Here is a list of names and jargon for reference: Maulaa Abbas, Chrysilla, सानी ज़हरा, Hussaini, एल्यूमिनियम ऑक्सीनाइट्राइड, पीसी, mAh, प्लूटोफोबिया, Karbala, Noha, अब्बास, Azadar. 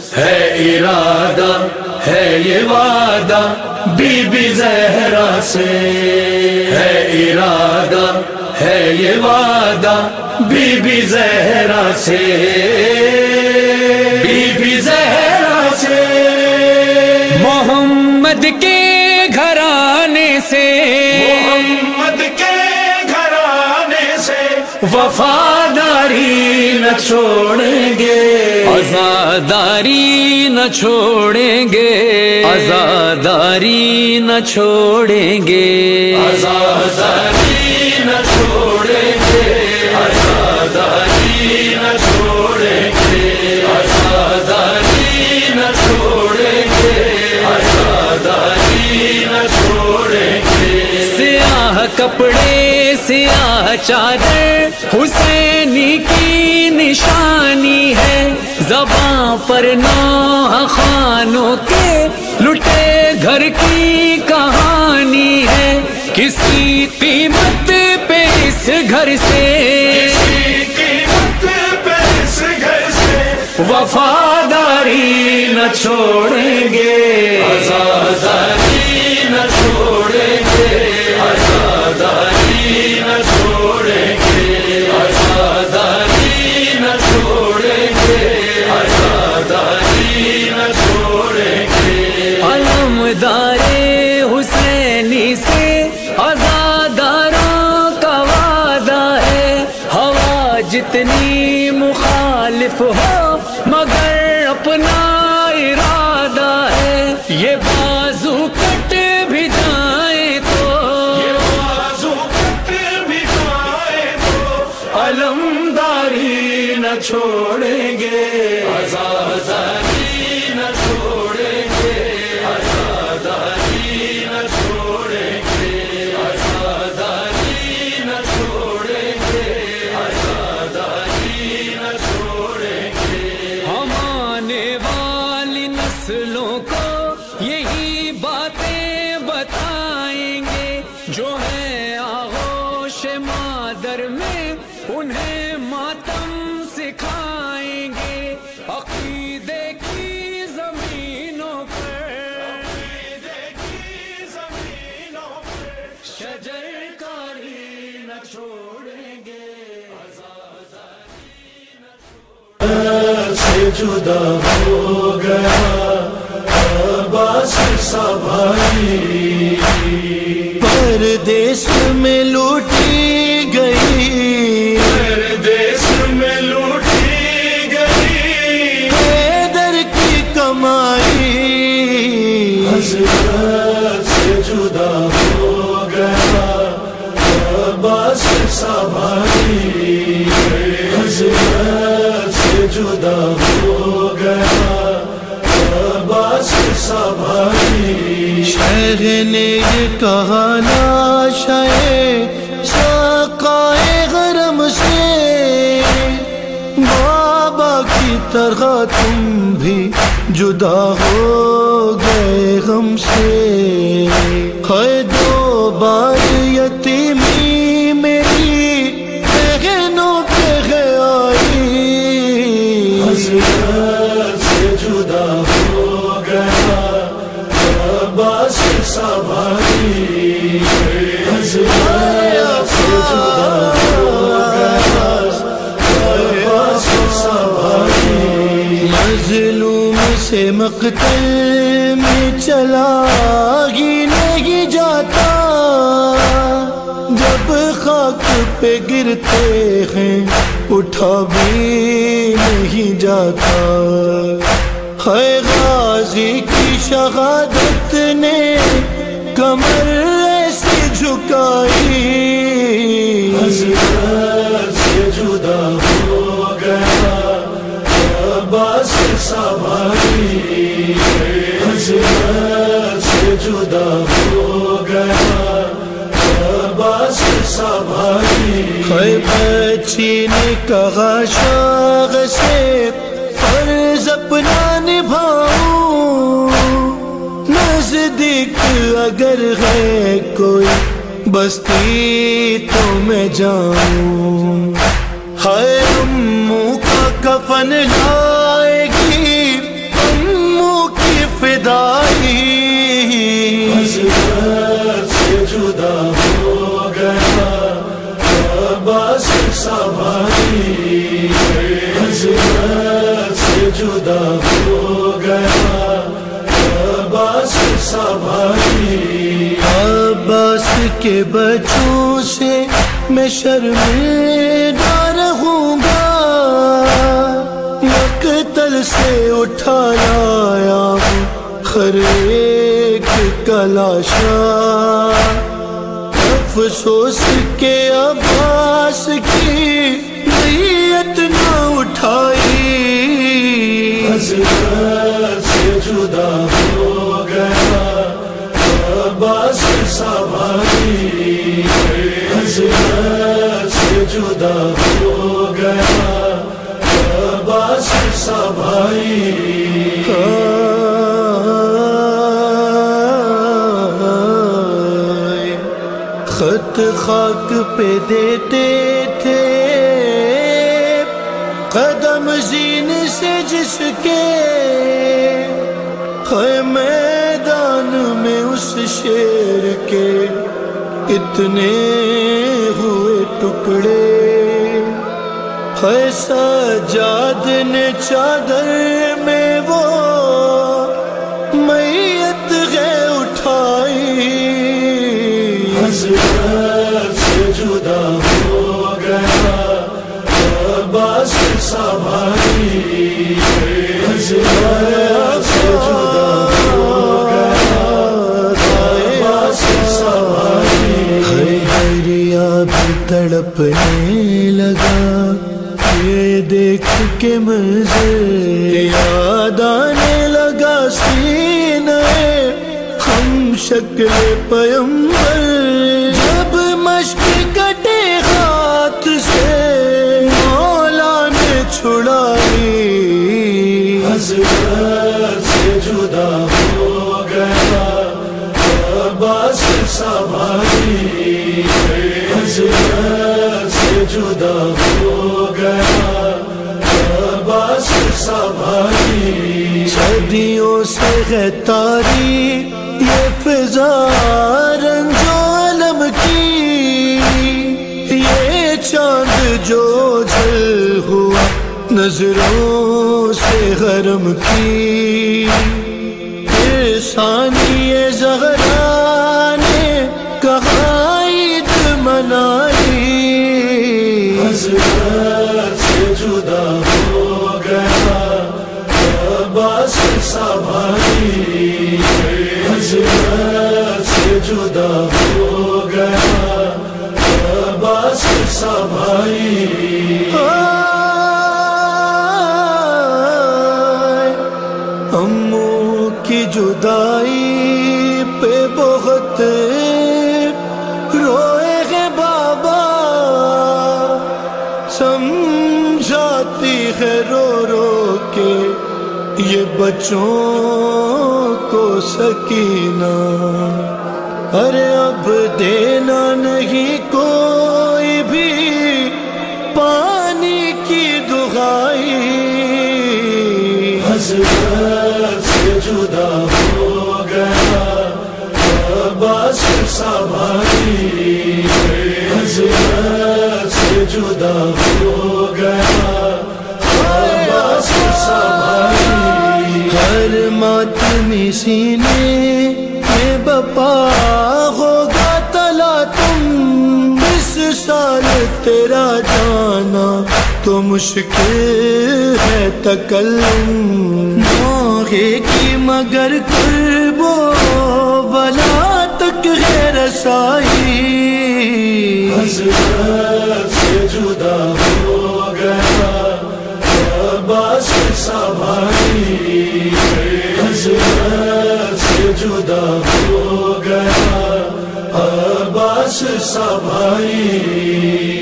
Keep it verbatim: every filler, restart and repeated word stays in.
है इरादा है ये वादा बीबी ज़हरा से, है इरादा है ये वादा बीबी ज़हरा से, बीबी ज़हरा से। मोहम्मद के घराने से, मोहम्मद के घराने से वफादारी न छोड़ेंगे, आज़ादारी न छोड़ेंगे, आज़ादारी न छोड़ेंगे, आज़ादारी न छोड़ेंगे, आज़ादारी न छोड़ेंगे, आज़ादारी न छोड़ेंगे, आज़ादारी न छोड़ेंगे। सियाह कपड़े सियाह चादर हुसैनी की निशानी है, ज़बां पर नौहा खानों के लुटे घर की कहानी है, किसी कीमत पे इस घर से, किसी कीमत पे इस घर से वफादारी न छोड़ेंगे, आज़ादारी न छोड़ेंगे, आज़ादारी न छोड़ेंगे, आज़ादारी न छोड़ेंगे, आज़ादारी न छोड़ेंगे। अलमदारे हुसैनी से आज़ादारों का वादा है, हवा जितनी मुखालिफ हो मगर अपना इरादा है, ये बाजू कट भी जाए तो, ये बाजू कट भी जाए तो अलमदारी न छोड़ेंगे, आज़ादारी न छोड़ेंगे, आज़ादारी न छोड़ेंगे, आज़ादारी न छोड़ेंगे, आज़ादारी न छोड़ेंगे। हम आने वाली नस्लों को यही बातें बताएंगे, जो है आगोश मादर में उन्हें मातम सिखाएंगे, अक़ीदे की ज़मीनों पर, अक़ीदे की ज़मीनों पर शजरकारी न छोड़ेंगे, आज़ादारी न छोड़ेंगे। से जुदा हो गया अब्बास सा भाई, परदेश में लूटी गई, परदेश में लूटी गई दर की कमाई, हज़रत से जुदा हो गया अब्बास सा भाई, हज़रत से जुदा हो गया अब्बास सा भाई। शहर ने ये कहा ना शायर तरह तुम भी जुदा हो गए गम से, है दो बार यतीमी मेरी बहनों पे है आई, हज़रत से जुदा हो गया अब्बास सा भाई, हज़रत से जुदा हो गया अब्बास सा भाई। मज़लूम से मक़तल में चला ही नहीं जाता, जब खाक पे गिरते हैं उठा भी नहीं जाता, है गाज़ी की शहादत ने कमर ऐसी झुकाई, हज़रत से जुदा हो गया अब्बास सा भाई, हज़रत से जुदा हो गया अब्बास सा भाई। है बच्ची ने कहा शाख से फर्ज अपना निभाऊं, नजदीक अगर है कोई बस्ती तो मैं जाऊं, है उम्मू का कफन लाएगी जुदा हो गया अब्बास सा भाई। अब्बास के बच्चों से मैं शर्मिंदा रहूँगा, यकतल से उठा लाया हूँ हर एक कलाशा। अफसोस के अब्बास की इतना उठाई, हज़रत से जुदा हो गया अब्बास सा भाई। हज़रत से जुदा हो गया अब्बास सा भाई। खत खाक पे देते थे, कदम जीन से जिसके है मैदान में उस शेर के इतने हुए टुकड़े। है सजाद ने चादर में वो मैयत है उठाई। हज़रत से जुदा हो गया अब्बास सा भाई। हज़रत से जुदा हो गया अब्बास सा भाई। हर हरिया भी तड़पने लगा ये देख के मुझे, याद आने लगा सीने हम शक्ल पैगंबर। जब मश्क कटे हाथ से मौला ने छुड़ाई। हज़रत से जुदा हो गया अब्बास सा भाई। हज़रत से जुदा हो गया अब्बास सा भाई। सदियों से है तारी ये फिजा रंजालम की, ये चांद जो जल हुआ नजरों से गरम की। सानी ज़हरा ने कहा ईद मनाई। हज़रत से जुदा हो गया अब्बास सा भाई। हज़रत से जुदा हो गया अब्बास सा भाई। अम्मू की जुदाई पे बहुत रोए हैं बाबा, समझाती है रो रो के ये बच्चों को सकीना। अरे अब देना नहीं कोई भी पानी की दुहाई। हज़रत से जुदा हो गया अब्बास सा भाई। हज़रत से जुदा हो गया अब्बास सा भाई। हर मातमी सीने में बपा होगा तला तुम, इस साल तेरा जाना तो मुश्किल है तकल्लुम। नौहे की मगर कुर्बो बला तक है रसाई। हज़रत से जुदा हो गया अब्बास सा भाई। हज़रत से जुदा हो गया अब्बास सा भाई।